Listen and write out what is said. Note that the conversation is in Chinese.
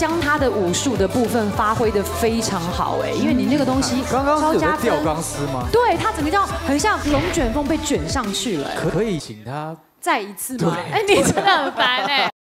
香它的武术的部分发挥得非常好哎，因为你那个东西刚刚有吊钢丝吗？对，它整个叫很像龙卷风被卷上去了。可以请他再一次吗？哎，你真的很烦哎。